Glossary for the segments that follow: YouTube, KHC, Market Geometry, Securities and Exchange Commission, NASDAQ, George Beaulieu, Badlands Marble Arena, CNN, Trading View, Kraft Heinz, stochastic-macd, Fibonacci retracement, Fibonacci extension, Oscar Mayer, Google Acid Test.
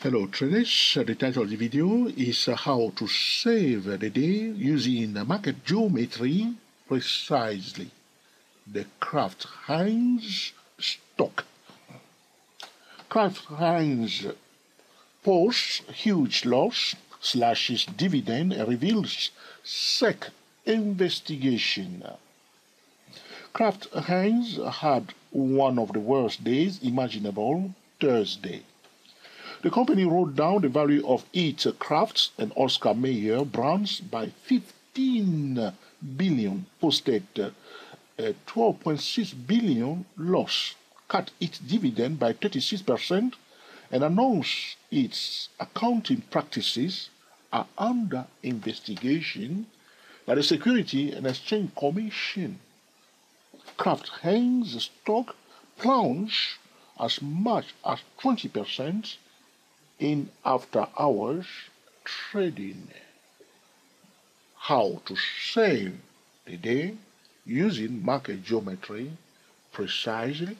Hello traders, the title of the video is how to save the day using market geometry, precisely the Kraft Heinz stock. Kraft Heinz posts huge loss, slashes dividend, reveals SEC investigation. Kraft Heinz had one of the worst days imaginable Thursday. The company wrote down the value of its Kraft and Oscar Mayer brands by 15 billion, posted a 12.6 billion loss, cut its dividend by 36%, and announced its accounting practices are under investigation by the Securities and Exchange Commission. Kraft Heinz stock plunged as much as 20% in after-hours trading. How to save the day using market geometry, precisely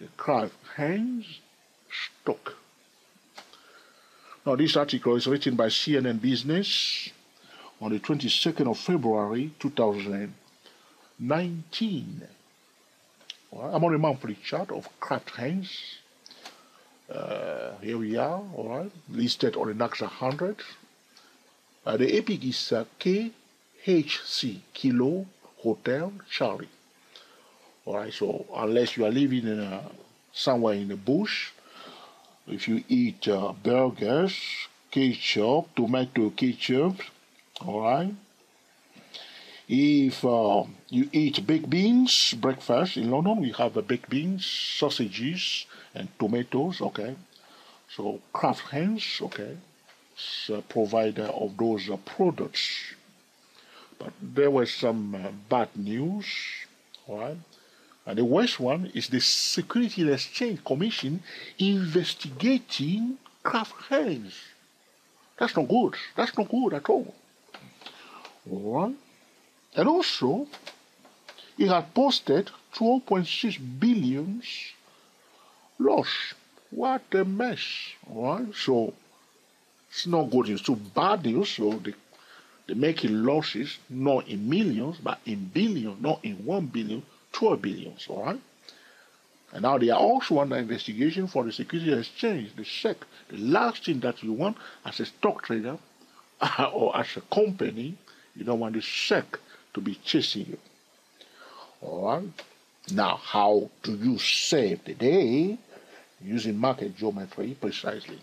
the Kraft Heinz stock. Now, this article is written by CNN Business on the 22nd of February 2019. Well, I'm on a monthly chart of Kraft Heinz. Here we are, alright, listed on the NASDAQ 100. The epic is KHC, Kilo Hotel Charlie. Alright, so unless you are living in somewhere in the bush, if you eat burgers, ketchup, tomato ketchup, alright. If you eat baked beans, breakfast in London, we have baked beans, sausages, and tomatoes, okay. So Kraft Heinz, okay, is a provider of those products. But there was some bad news, all right. And the worst one is the Securities and Exchange Commission investigating Kraft Heinz. That's not good. That's not good at all. All right. And also, it had posted 12.6 billion loss. What a mess, right? So, it's not good news. So bad news, so they making losses, not in millions, but in billions, not in 1 billion, 12 billions, all right? And now they are also under investigation for the Securities and Exchange, the SEC. The last thing that you want as a stock trader or as a company, you don't want the SEC to be chasing you. Alright. Now, how do you save the day using market geometry, precisely?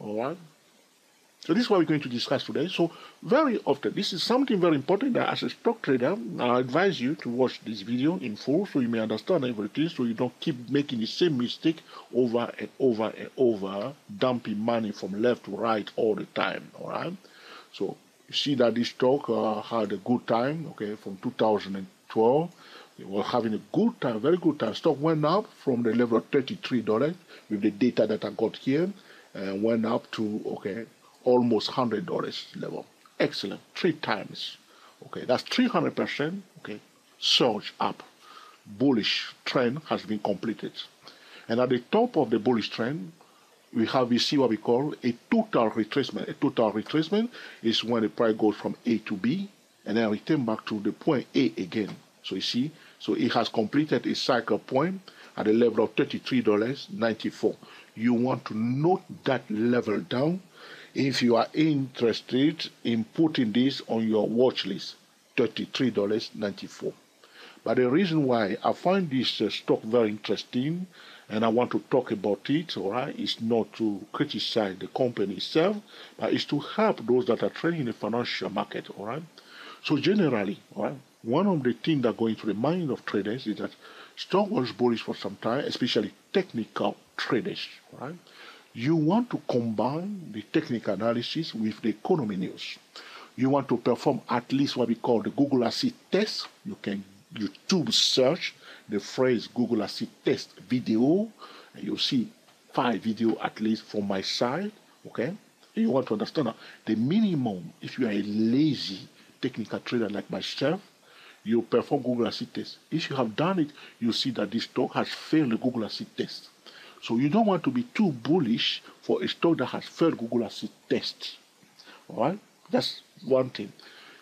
Alright. So this is what we're going to discuss today. So very often, this is something very important that as a stock trader, I advise you to watch this video in full so you may understand everything, so you don't keep making the same mistake over and over and over, dumping money from left to right all the time. Alright. So you see that this stock had a good time, okay, from 2012. It was having a good time, very good time. Stock went up from the level of $33 with the data that I got here, and went up to, okay, almost $100 level. Excellent, 3 times. Okay, that's 300%, okay, surge up. Bullish trend has been completed. And at the top of the bullish trend, we see what we call a total retracement. A total retracement is when the price goes from A to B and then return back to the point A again. So you see, so it has completed a cycle point at the level of $33.94. You want to note that level down if you are interested in putting this on your watch list, $33.94. But the reason why I find this stock very interesting and I want to talk about it, all right, is not to criticize the company itself, but it's to help those that are trading in the financial market, all right? So generally, all right, one of the things that go into the mind of traders is that stock was bullish for some time, especially technical traders, all right? You want to combine the technical analysis with the economy news. You want to perform at least what we call the Google Acid Test. You can YouTube search the phrase Google Acid Test video, and you'll see 5 videos at least from my side, okay? And you want to understand that the minimum, if you are a lazy technical trader like myself, you perform Google Acid Test. If you have done it, you see that this stock has failed the Google Acid Test. So you don't want to be too bullish for a stock that has failed Google Acid Test. Alright? That's one thing.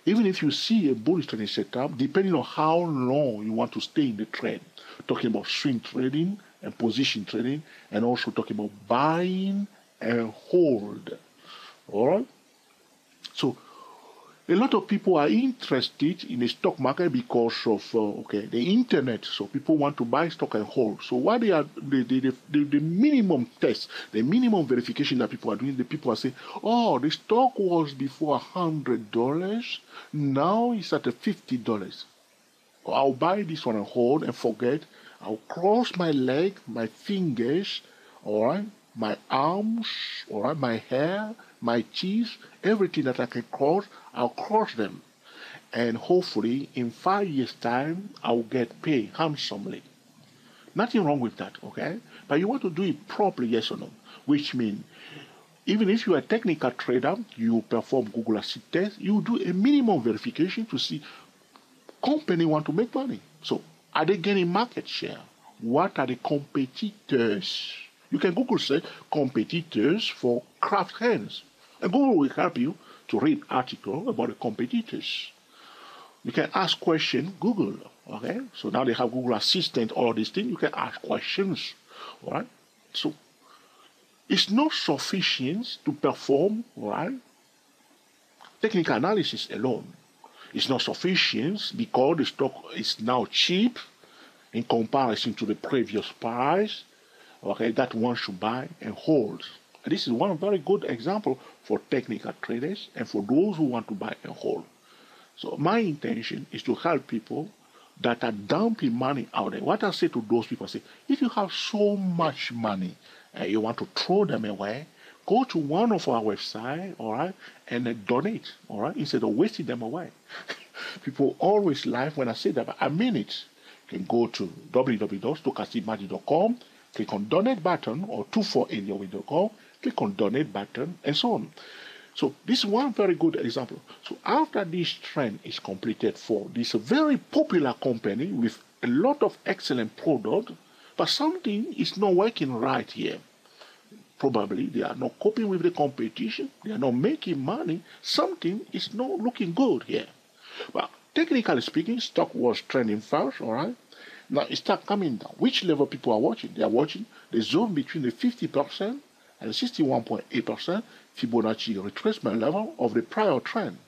Even if you see a bullish trading setup, depending on how long you want to stay in the trend, talking about swing trading and position trading, and also talking about buying and hold. Alright? So a lot of people are interested in the stock market because of the internet. So people want to buy stock and hold. So what they are, the minimum test, the minimum verification that people are doing, the people are saying, oh, the stock was before $100, now it's at $50. I'll buy this one and hold and forget. I'll cross my leg, my fingers, all right, my arms, all right, my hair, my cheese, everything that I can cross, I'll cross them. And hopefully, in 5 years' time, I'll get paid handsomely. Nothing wrong with that, okay? But you want to do it properly, yes or no? Which means, even if you are a technical trader, you perform Google Acid Test, you do a minimum verification to see company want to make money. So, are they getting market share? What are the competitors? You can Google search competitors for Kraft Heinz, and Google will help you to read articles about the competitors. You can ask questions, Google, okay? So now they have Google Assistant, all these things, you can ask questions, all right? So it's not sufficient to perform, all right, technical analysis alone. It's not sufficient because the stock is now cheap in comparison to the previous price. Okay, that one should buy and hold. And this is one very good example for technical traders and for those who want to buy and hold. So my intention is to help people that are dumping money out there. What I say to those people, I say, if you have so much money and you want to throw them away, go to one of our websites, all right, and donate, all right, instead of wasting them away. People always laugh when I say that, but I mean it. You can go to www.stochastic-macd.com, click on donate button, or 248 your window, click on donate button, and so on. So this is one very good example. So after this trend is completed for this very popular company with a lot of excellent product, but something is not working right here. Probably they are not coping with the competition, they are not making money, something is not looking good here. But technically speaking, stock was trending fast, all right? Now it starts coming down. Which level people are watching? They are watching the zone between the 50% and 61.8% Fibonacci retracement level of the prior trend.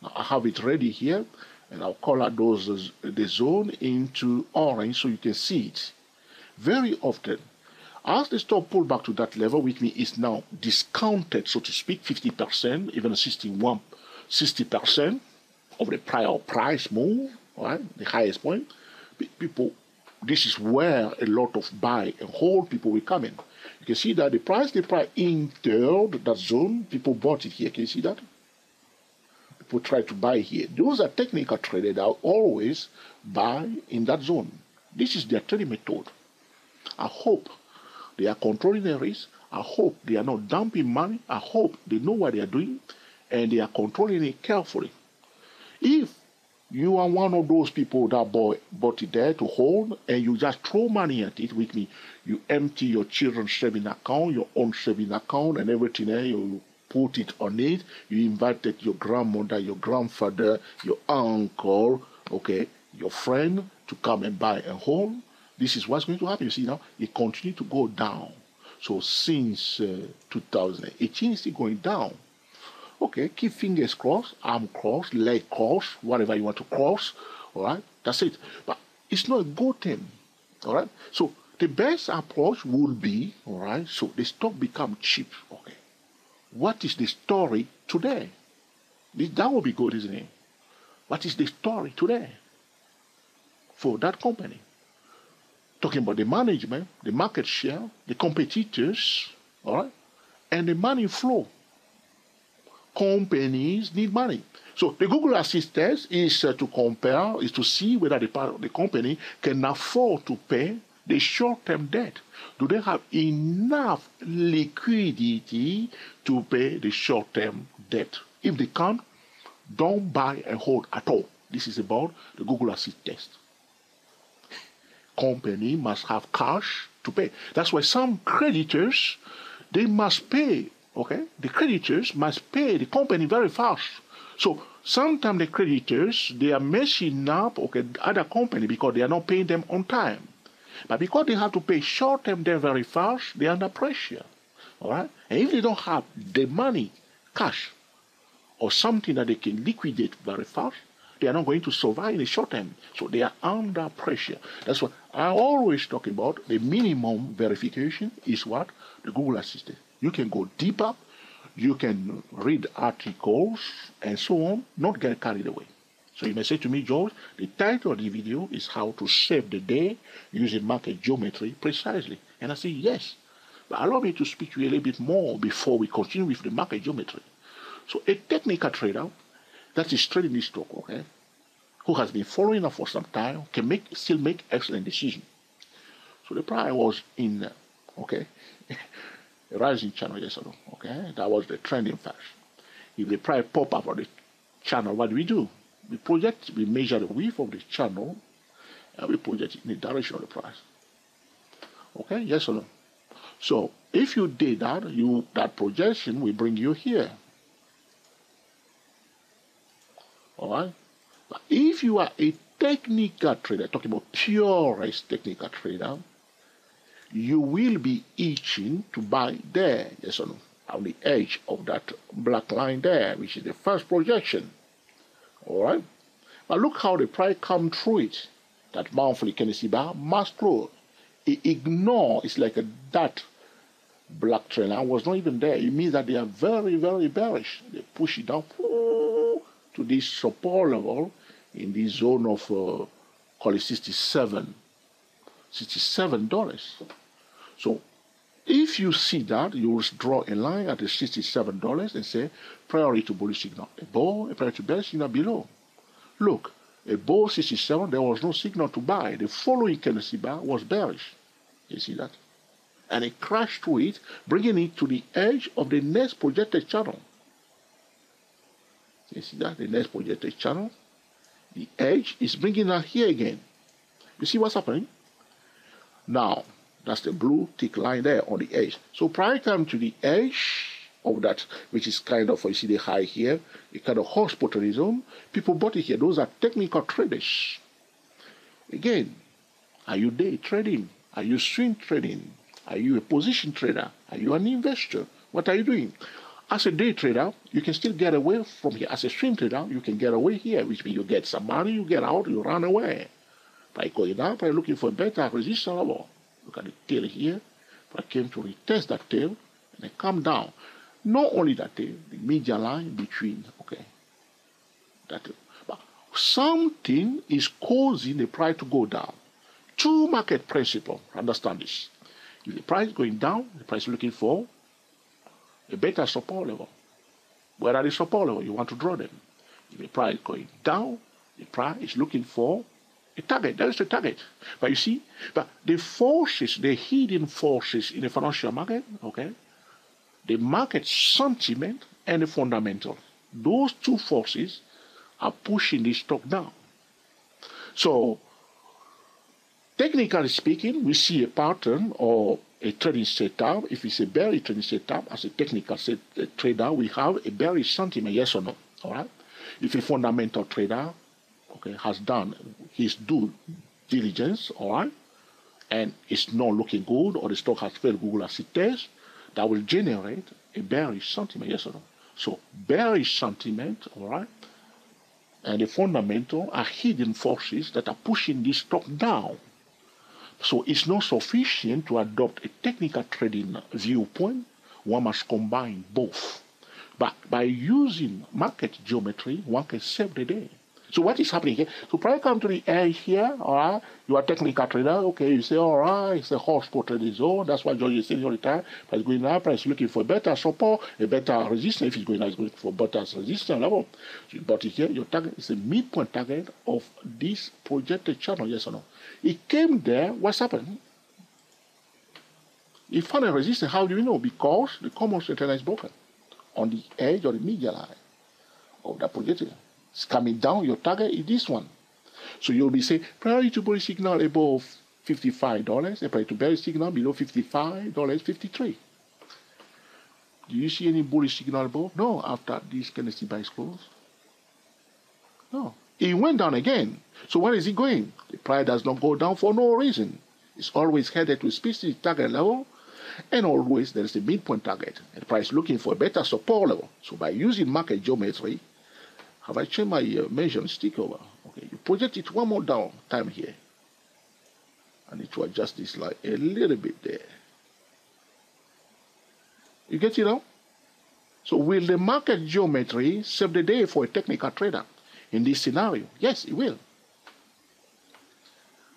Now I have it ready here, and I'll color those the zone into orange so you can see it. Very often, as the stock pull back to that level, which means it's now discounted, so to speak, 50%, even 60% of the prior price move, right? The highest point. People, this is where a lot of buy and hold people will come in. You can see that the price entered that zone. People bought it here. Can you see that? People try to buy here. Those are technical traders that always buy in that zone. This is their trading method. I hope they are controlling their risk. I hope they are not dumping money. I hope they know what they are doing and they are controlling it carefully. If you are one of those people that bought it there to hold, and you just throw money at it with me. You empty your children's saving account, your own saving account, and everything there. You put it on it. You invited your grandmother, your grandfather, your uncle, okay, your friend to come and buy and hold. This is what's going to happen. You see now, it continues to go down. So since 2018, it's still going down. Okay, keep fingers crossed, arm crossed, leg crossed, whatever you want to cross, all right? That's it. But it's not a good thing, all right? So the best approach would be, all right, so the stock becomes cheap, okay? What is the story today? That would be good, isn't it? What is the story today for that company? Talking about the management, the market share, the competitors, all right, and the money flow. Companies need money. So the Google Acid Test is to compare, is to see whether the part of the company can afford to pay the short-term debt. Do they have enough liquidity to pay the short-term debt? If they can't, don't buy and hold at all. This is about the Google Acid Test. Company must have cash to pay. That's why some creditors, they must pay, okay? The creditors must pay the company very fast. So sometimes the creditors, they are messing up, okay, other company because they are not paying them on time. But because they have to pay short term, they're very fast, they're under pressure, all right? And if they don't have the money, cash, or something that they can liquidate very fast, they are not going to survive in the short term. So they are under pressure. That's what I always talk about. The minimum verification is what? The Google Assistant. You can go deeper. You can read articles and so on, not get carried away. So you may say to me, George, the title of the video is how to save the day using market geometry precisely. And I say, yes. But allow me to speak to you a little bit more before we continue with the market geometry. So a technical trader that is trading this stock, okay, who has been following us for some time, can still make excellent decisions. So the price was in, okay, a rising channel yesterday, okay? That was the trending phase. If the price pop up on the channel, what do? We project, we measure the width of the channel, and we project in the direction of the price. Okay, yes or no? So if you did that, that projection will bring you here. Alright? But if you are a technical trader, talking about purest technical trader, you will be itching to buy there, yes or no, on the edge of that black line there, which is the first projection. Alright? But look how the price comes through it. That monthly Kennedy bar must close. It ignores, it's like that black trend line was not even there. It means that they are very, very bearish. They push it down to this support level in this zone of, call it $67. So if you see that, you will draw a line at the $67 and say priority to bullish signal above, a priority to bearish signal below. Look, above 67, there was no signal to buy. The following candlestick bar was bearish. You see that? And it crashed through it, bringing it to the edge of the next projected channel. You see that? The next projected channel. The edge is bringing us here again. You see what's happening? Now, that's the blue thick line there on the edge. So prior time to the edge of that, which is kind of, you see the high here, a kind of horse potterism, people bought it here. Those are technical traders. Again, are you day trading? Are you swing trading? Are you a position trader? Are you an investor? What are you doing? As a day trader, you can still get away from here. As a swing trader, you can get away here, which means you get some money, you get out, you run away. By going up, by looking for a better resistance level. Look at the tail here. I came to retest that tail and it come down. Not only that tail, the median line between, okay, that tail. But something is causing the price to go down. Two market principle. Understand this. If the price is going down, the price is looking for a better support level. Where are the support level? You want to draw them. If the price is going down, the price is looking for a target. That is the target. But you see, but the forces, the hidden forces in the financial market, okay, the market sentiment and the fundamental, those two forces are pushing this stock down. So, technically speaking, we see a pattern or a trading setup. If it's a bearish trading setup, as a technical trader, we have a bearish sentiment, yes or no? All right. If a fundamental trader, okay, has done his due diligence, all right, and it's not looking good, or the stock has failed Google Acid Test, that will generate a bearish sentiment, yes or no? So bearish sentiment, all right, and the fundamental are hidden forces that are pushing this stock down. So it's not sufficient to adopt a technical trading viewpoint. One must combine both. But by using market geometry, one can save the day. So what is happening here? So prior come to the edge here, all right, you are technical trader, okay, you say, all right, it's a horse trading zone, that's why George is saying all the time, price going up, price looking for better support, a better resistance, if it's going up, it's going for better resistance level. So you bought it here, your target is a midpoint target of this projected channel, yes or no? It came there, what's happened? It found a resistance, how do you know? Because the common straight line is broken on the edge or the median line of that projected. It's coming down, your target is this one. So you'll be saying, priority to bullish signal above $55, a price to bearish signal below $55.53. Do you see any bullish signal above? No, after this candlestick buy is closed. No. It went down again. So where is it going? The price does not go down for no reason. It's always headed to a specific target level, and always there is a midpoint target. And the price is looking for a better support level. So by using market geometry, have I changed my measurement stick over? Okay, you project it one more down time here. I need to adjust this line a little bit there. You get it now? So will the market geometry save the day for a technical trader in this scenario? Yes, it will.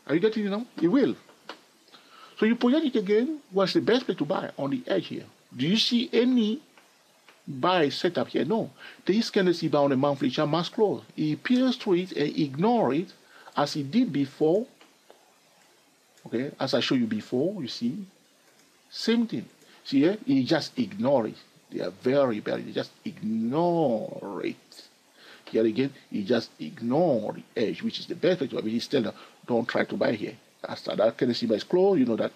Are you getting it now? It will. So you project it again. What's the best place to buy on the edge here? Do you see any buy setup here? No. This candlestick buy on a monthly chart must close. It appears to it and ignore it as it did before. Okay, as I showed you before, you see, same thing. See here, you just ignore it. They are very bad. You just ignore it. Here again, you just ignore the edge, which is the best way to have it. He's telling them, don't try to buy here. After that candlestick buy is closed, you know that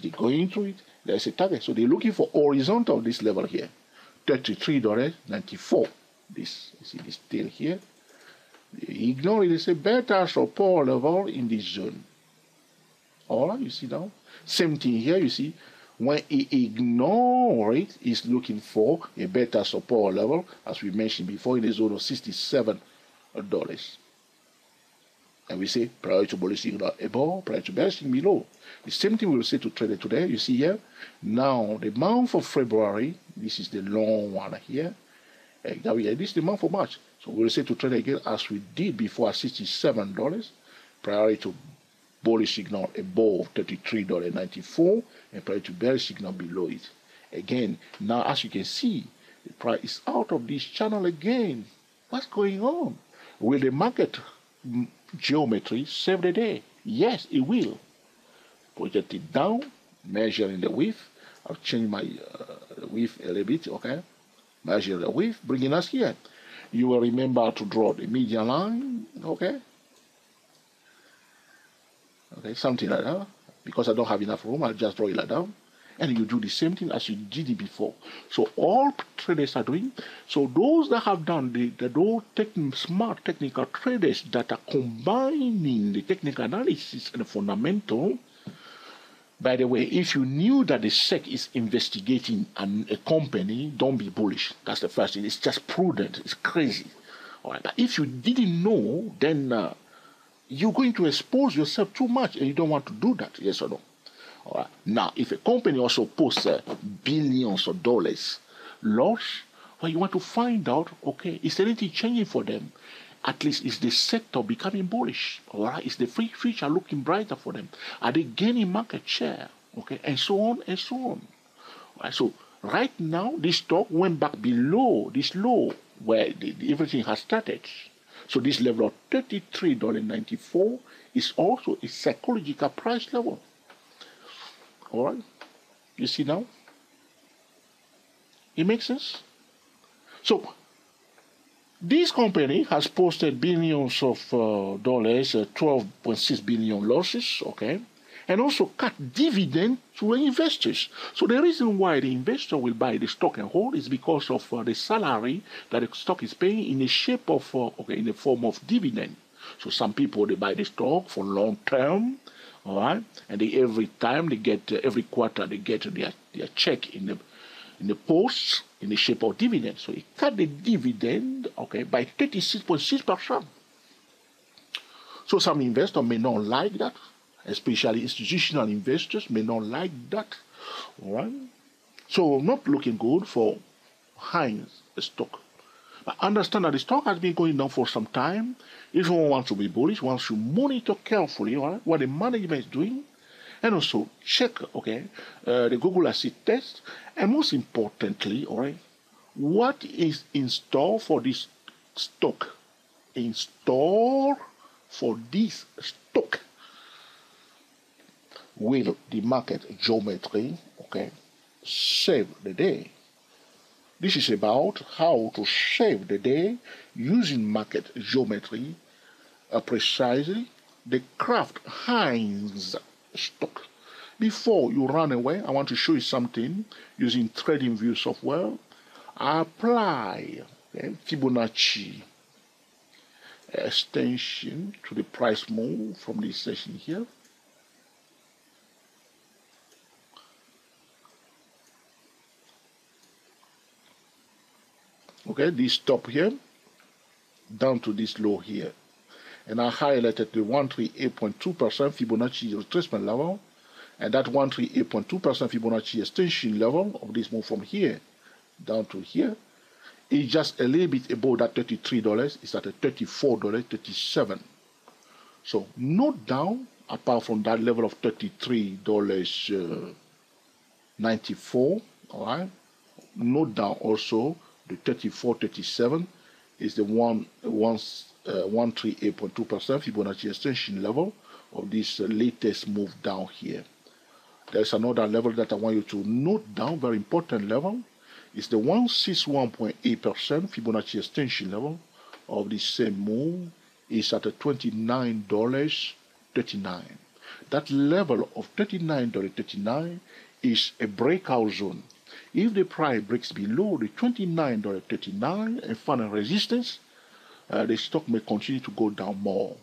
they're going through it. There's a target. So they're looking for horizontal this level here, $33.94. This, you see this tail here. They ignore it. It's a better support level in this zone. All right, you see now? Same thing here, you see. When it ignores it, it's looking for a better support level, as we mentioned before, in the zone of $67. And we say, prior to bullish signal above, prior to bearish signal below. The same thing we'll say to trader today. You see here, now the month of February, this is the long one here. And now this is the month of March. So we'll say to trader again, as we did before, at $67, prior to bullish signal above $33.94 and price to bearish signal below it. Again, now as you can see, the price is out of this channel again. What's going on? Will the market geometry save the day? Yes, it will. Project it down, measuring the width. I've changed my width a little bit, okay? Measure the width, bringing us here. You will remember to draw the median line, okay? Okay, something like that. Because I don't have enough room, I'll just draw it like that. And you do the same thing as you did it before. So all traders are doing. So those that have done smart technical traders that are combining the technical analysis and the fundamental. By the way, if you knew that the SEC is investigating a company, don't be bullish. That's the first thing. It's just prudent. It's crazy. All right. But if you didn't know, then you're going to expose yourself too much, and you don't want to do that, yes or no? All right. Now, if a company also posts billions of dollars loss, well, you want to find out, okay, is anything changing for them? At least is the sector becoming bullish? All right, is the free future looking brighter for them? Are they gaining market share? Okay, and so on and so on. All right, so right now, this stock went back below this low where everything has started. So this level of $33.94 is also a psychological price level. All right, you see now? It makes sense? So this company has posted billions of dollars, 12.6 billion losses, okay? And also cut dividend to investors. So the reason why the investor will buy the stock and hold is because of the salary that the stock is paying in the shape of, in the form of dividend. So some people, they buy the stock for long term, all right? And they, every quarter, they get their check in the post, in the shape of dividend. So it cut the dividend, okay, by 36.6%. So some investor may not like that. Especially institutional investors may not like that. All right. So not looking good for Heinz stock. But understand that the stock has been going down for some time. If one wants to be bullish, one should monitor carefully, all right, what the management is doing, and also check, okay, the Google Acid Test, and most importantly, all right, what is in store for this stock? In store for this stock. Will the market geometry, okay, save the day? This is about how to save the day using market geometry, precisely the Kraft Heinz stock. Before you run away, I want to show you something using Trading View software. Apply Fibonacci extension to the price move from this session here. Okay, this top here down to this low here, and I highlighted the 138.2% Fibonacci retracement level and that 138.2% Fibonacci extension level of this move from here down to here is just a little bit above that $33. It's at a $34.37. So not down apart from that level of $33.94. All right, not down also. The 34.37 is the 138.2% Fibonacci extension level of this latest move down here. There's another level that I want you to note down, very important level. It's the 161.8% Fibonacci extension level of this same move. It's at a $29.39. That level of $39.39 is a breakout zone. If the price breaks below the $29.39 and final resistance, the stock may continue to go down more.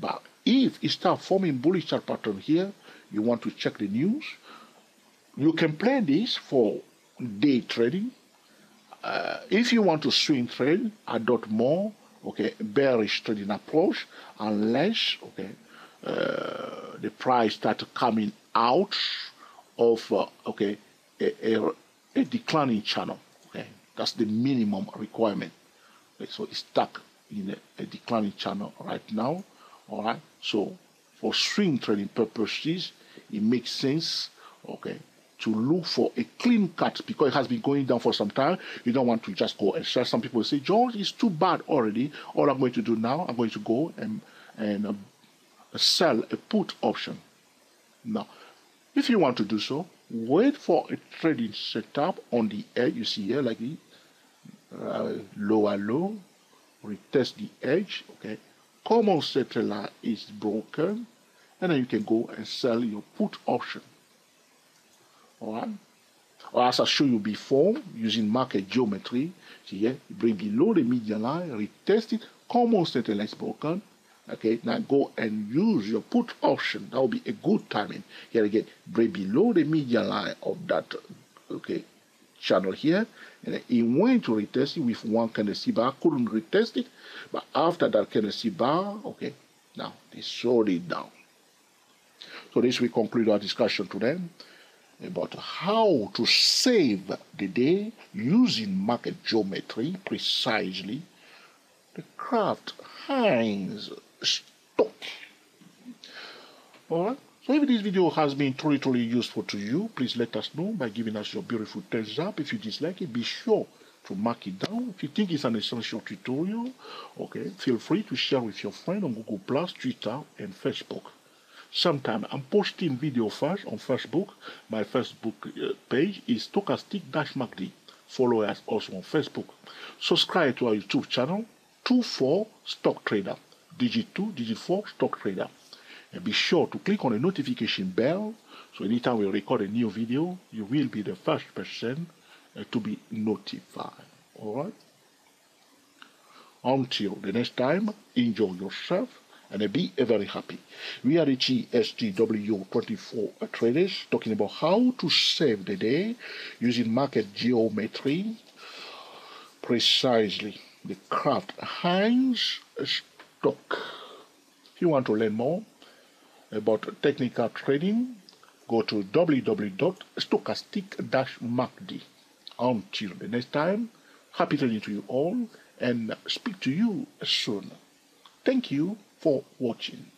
But if it starts forming bullish chart pattern here, you want to check the news. You can play this for day trading. If you want to swing trade, adopt more bearish trading approach, unless the price starts coming out of a declining channel. Okay, that's the minimum requirement. Okay, so it's stuck in a declining channel right now. All right, so for swing trading purposes, it makes sense, okay, to look for a clean cut because it has been going down for some time. You don't want to just go and sell. Some people say, George, it's too bad already. All I'm going to do now, I'm going to go and sell a put option. Now, if you want to do so, wait for a trading setup on the edge. You see here, like the lower low, retest the edge. Okay, common settler is broken, and then you can go and sell your put option. All right, or as I showed you before, using market geometry, see here, bring below the median line, retest it. Common settler is broken. Okay, now go and use your put option. That will be a good timing. Here again, break below the median line of that channel here. And it went to retest it with one candlestick bar. Couldn't retest it, but after that candlestick bar, now they sold it down. So this will conclude our discussion today about how to save the day using market geometry precisely. The Kraft Heinz stock. Alright, so if this video has been truly useful to you, please let us know by giving us your beautiful thumbs up. If you dislike it, be sure to mark it down. If you think it's an essential tutorial, feel free to share with your friend on Google+, Twitter, and Facebook. Sometimes I'm posting video files on Facebook. My Facebook page is stochastic-macd. Follow us also on Facebook. Subscribe to our YouTube channel, 2-4 Stock Trader, digit 2, digit 4 Stock Trader, and be sure to click on the notification bell so anytime we record a new video, you will be the first person to be notified. All right. Until the next time, enjoy yourself and be very happy. We are the TSTW24 traders talking about how to save the day using market geometry precisely. The Kraft Heinz stock. If you want to learn more about technical trading, go to www.stochastic-macd. Until the next time, happy trading to you all and speak to you soon. Thank you for watching.